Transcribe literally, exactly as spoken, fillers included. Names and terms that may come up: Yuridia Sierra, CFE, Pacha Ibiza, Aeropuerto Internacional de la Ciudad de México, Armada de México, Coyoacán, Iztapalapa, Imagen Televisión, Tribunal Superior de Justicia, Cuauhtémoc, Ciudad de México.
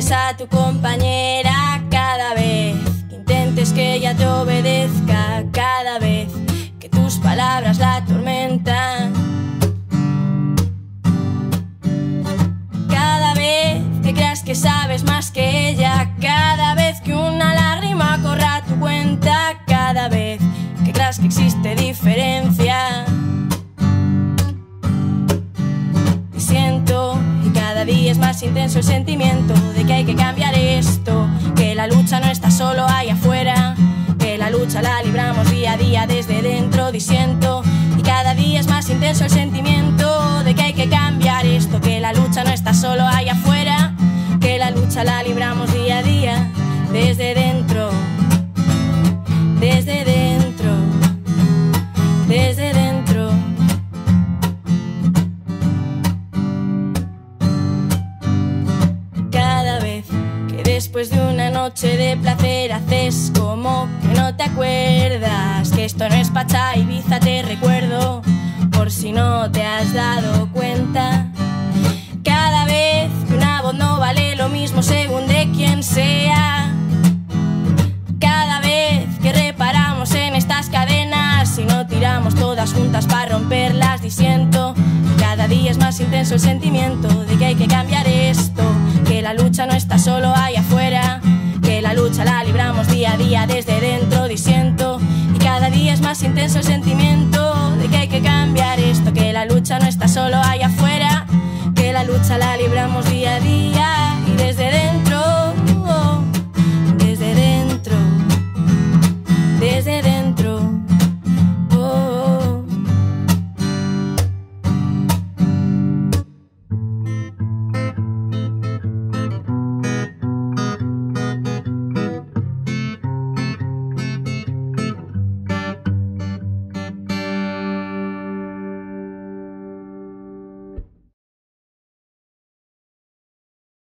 encuentres a tu compañera cada vez que intentes que ella te obedezca, cada vez que tus palabras la atormentan, cada vez que creas que sabes más que ella, cada vez que una lágrima corra a tu cuenta, cada vez que creas que existe diferencia. Y siento que cada día es más intenso el sentimiento de que hay que cambiar esto, que la lucha no está solo ahí afuera, que la lucha la libramos día a día desde dentro. Disiento, y cada día es más intenso el sentimiento de que hay que cambiar esto, que la lucha no está solo ahí afuera, que la lucha la libramos día a día desde dentro. Desde dentro, desde dentro. Cada vez que después de una noche de placer haces como que no te acuerdas que esto no es Pacha Ibiza, te recuerdo por si no te has dado cuenta. Cada vez que una voz no vale lo mismo según de quién sea, cada vez que reparamos en estas cadenas y no tiramos todas juntas para romperlas. Disiento, cada día es más intenso el sentimiento de que hay que cambiar esto, que la lucha no está solo ahí afuera, que la lucha la libramos día a día desde dentro. Disiento, y cada día es más intenso el sentimiento de que hay que cambiar esto, que la lucha no está solo ahí